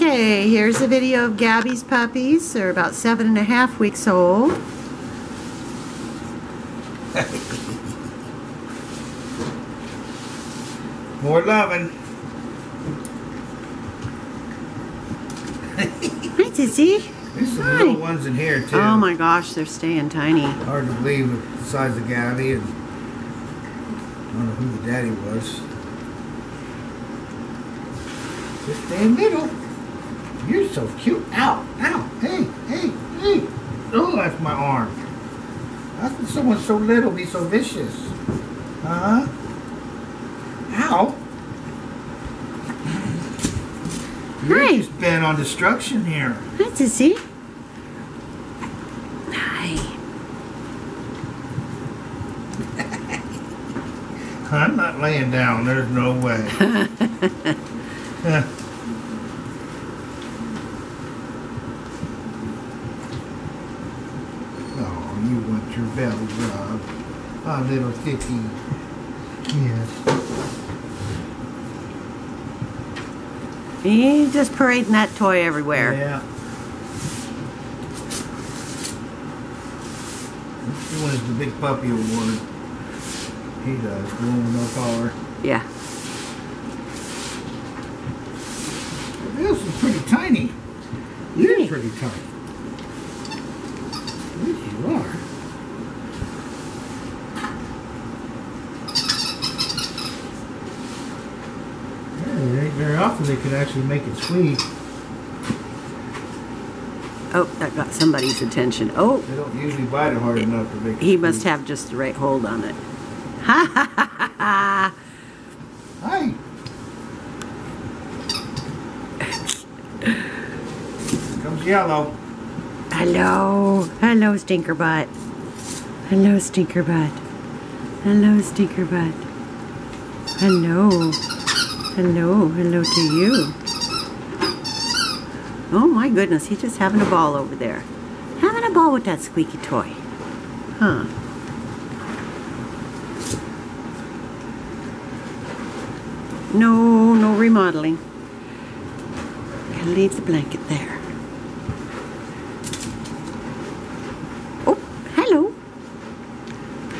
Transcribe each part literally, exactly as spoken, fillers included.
Okay, here's a video of Gabby's puppies. They're about seven and a half weeks old. More loving. Hi, Tizzy. There's some Hi. Little ones in here, too. Oh my gosh, they're staying tiny. Hard to believe the size of Gabby, and I don't know who the daddy was. Just stay in the middle. You're so cute. Ow, ow, hey, hey, hey. Oh, that's my arm. How can someone so little be so vicious? Uh-huh. Ow. You're Hi. Just bent on destruction here. Hi, Tizzy. Hi. I'm not laying down. There's no way. Oh, you want your belly rubbed. Oh, little Tizzy. Yes. He's just parading that toy everywhere. Yeah. He wins the Big Puppy Award. He does. The one with no collar. Yeah. This is pretty tiny. You're yeah. pretty tiny. Yes, you are. Very often they can actually make it sweet. Oh, that got somebody's attention. Oh. They don't usually bite it hard it, enough to make it He sweet. Must have just the right hold on it. Ha ha ha ha ha. Hi. Here comes Yellow. Hello. Hello, Stinkerbutt. Hello, Stinkerbutt. Hello, Stinkerbutt. Hello. Hello, hello to you. Oh my goodness, he's just having a ball over there. Having a ball with that squeaky toy. Huh. No, no remodeling. Gotta leave the blanket there. Oh, hello.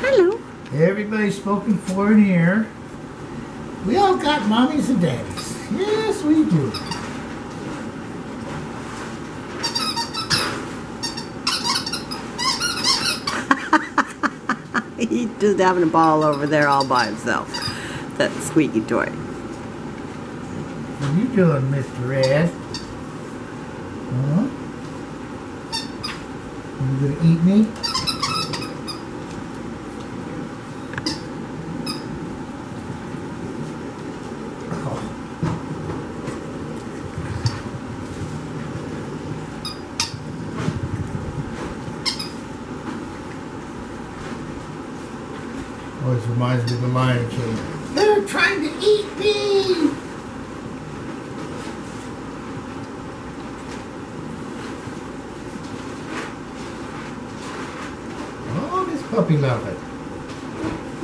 Hello. Everybody's spoken for in here. We all got mommies and daddies. Yes, we do. He's just having a ball over there all by himself. That squeaky toy. What are you doing, Mister Red? Huh? Are you gonna eat me? Always reminds me of the Lion King. They're trying to eat me! Oh, this puppy lover.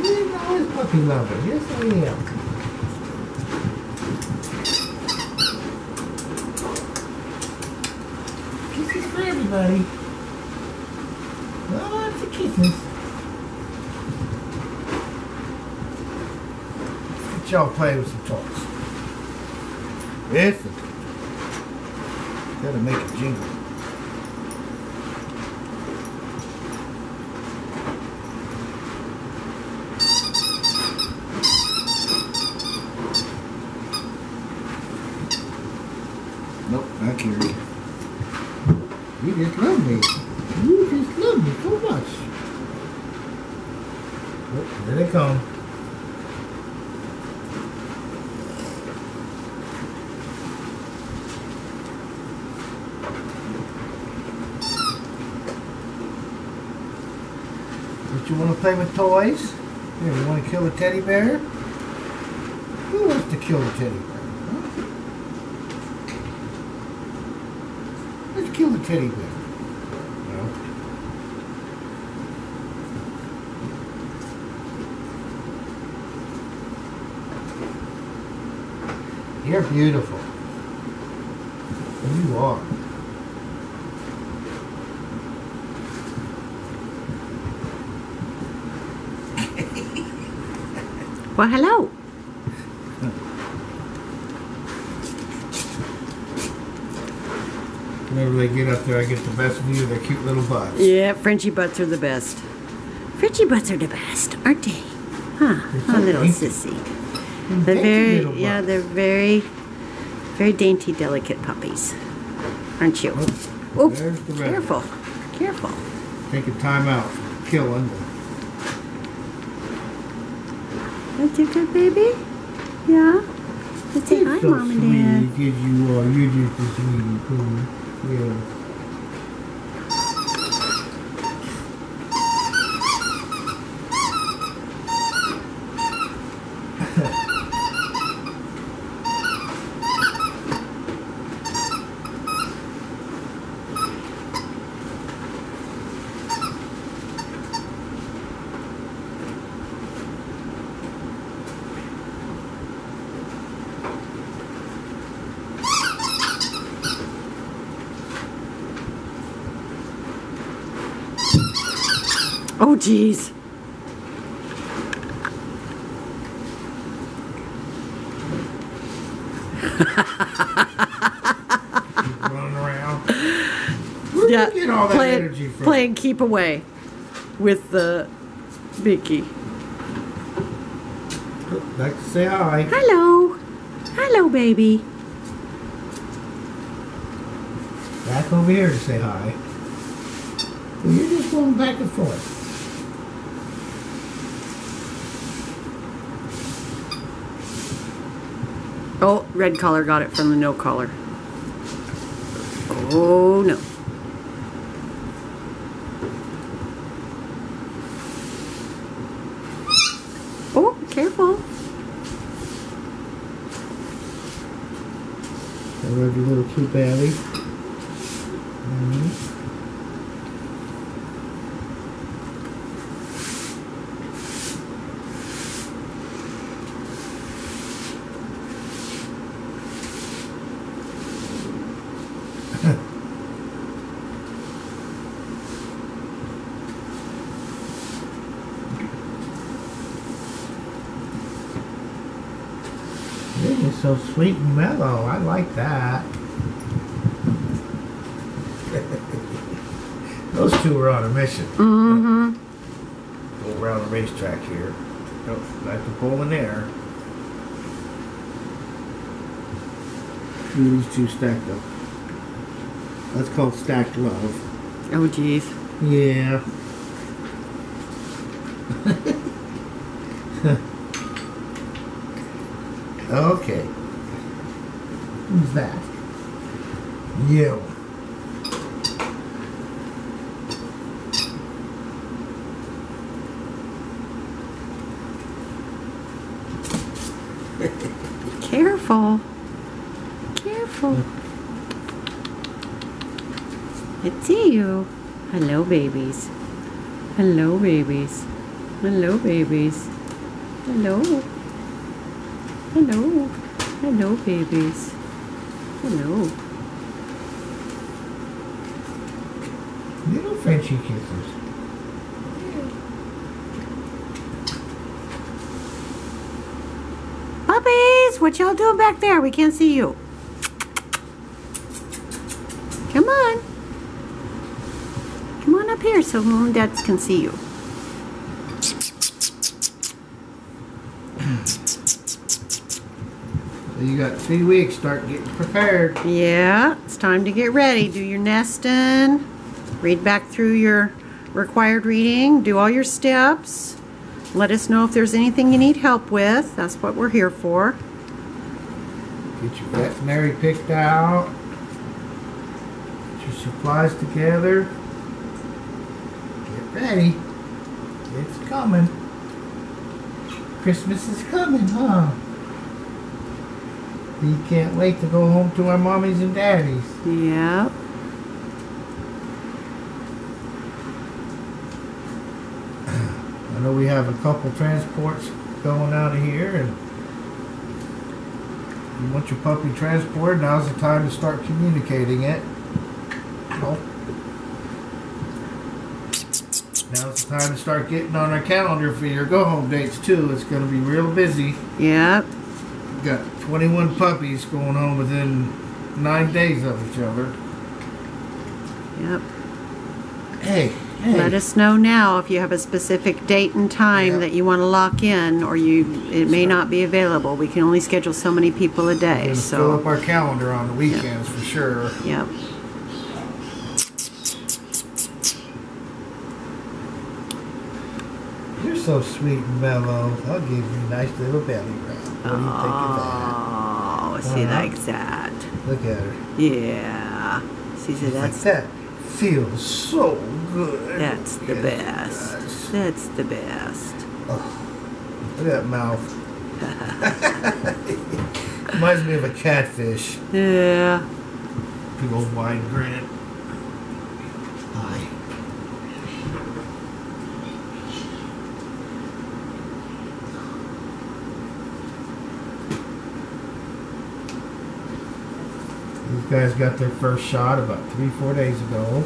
You know this puppy lover. Yes, I am. Kisses for everybody. Lots of kisses. Y'all play with some toys. Listen. Gotta make a jingle. Nope, not here. You just love me. You just love me so much. Oh, there they come. You want to play with toys? Here, you want to kill a teddy bear? Who wants to kill a teddy bear? Huh? Let's kill the teddy bear. No. You're beautiful. You are. Well, hello. Whenever they get up there, I get the best view of their cute little butts. Yeah, Frenchie butts are the best. Frenchie butts are the best, aren't they? Huh? So oh, little dainty. Sissy. They're very, yeah, they're very, very dainty, delicate puppies, aren't you? Oh, the careful, careful. Take a time out, killing. That's a good baby. Yeah. Let's say hi, so Mom and Dad. Sweet, you are. You're just a sweetie poo. Yeah. Oh, geez. Running around. Where yeah, do you get all that playing, energy from? Playing keep away with the Vicky. Like to say hi. Hello. Hello, baby. Back over here to say hi. Well, you're just going back and forth. Oh, red collar got it from the no collar. Oh no. Oh, careful. I love your little cute belly. Mm-hmm. It's so sweet and mellow. I like that. Those two are on a mission. Mm-hmm. Go around the racetrack here. Oh, like the pole in there. These two stacked up. That's called stacked love. Oh, geez. Yeah. Okay. Who's that? You. Careful. Careful. I see you. Hello, babies. Hello, babies. Hello, babies. Hello. Hello. Hello, babies. Hello. Little Frenchie kisses. Puppies! What y'all doing back there? We can't see you. Come on. Come on up here so Mom and Dad can see you. You got three weeks, start getting prepared. Yeah, it's time to get ready. Do your nesting, read back through your required reading, do all your steps. Let us know if there's anything you need help with. That's what we're here for. Get your veterinary picked out. Get your supplies together. Get ready. It's coming. Christmas is coming, huh? We can't wait to go home to our mommies and daddies. Yeah. I know we have a couple transports going out of here, and You want your puppy transported, now's the time to start communicating it. Ow. Now's the time to start getting on our calendar for your go-home dates, too. It's going to be real busy. Yep. We've got twenty-one puppies going home within nine days of each other. Yep. Hey, hey. Let us know now if you have a specific date and time yep. that you want to lock in, or you it may so, not be available. We can only schedule so many people a day. So fill up our calendar on the weekends yep. for sure. Yep. You're so sweet and mellow. I'll give you a nice little belly rub. What do you think of that? Oh, she uh-huh. likes that. Look at her. Yeah. She said that's like that. Feels so good. That's the yes, best. Gosh. That's the best. Oh, look at that mouth. Reminds me of a catfish. Yeah. Big old wide grin. These guys got their first shot about three, four days ago.